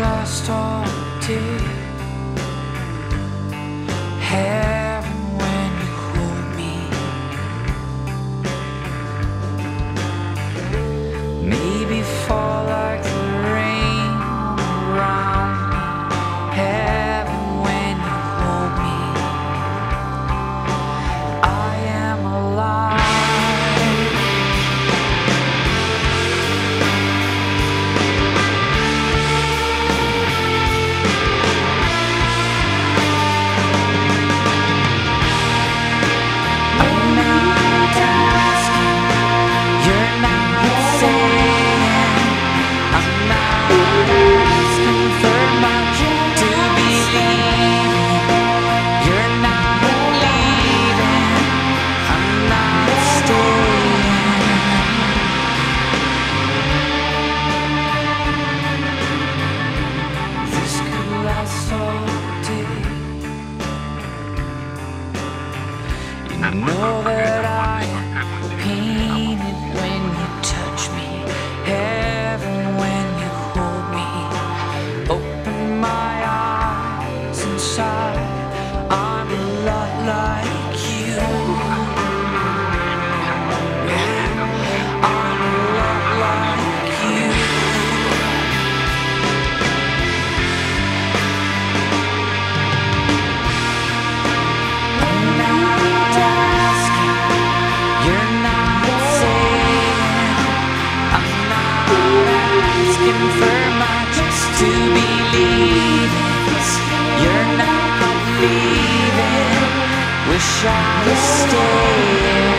Last all day, heaven when you hold me, maybe fall like the rain around me. Heaven when you hold me, I am alive. Know that I am painted when you touch me, heaven when you hold me. Open my eyes inside, I'm a lot like you. I'm a lot like you. Wish I was staying.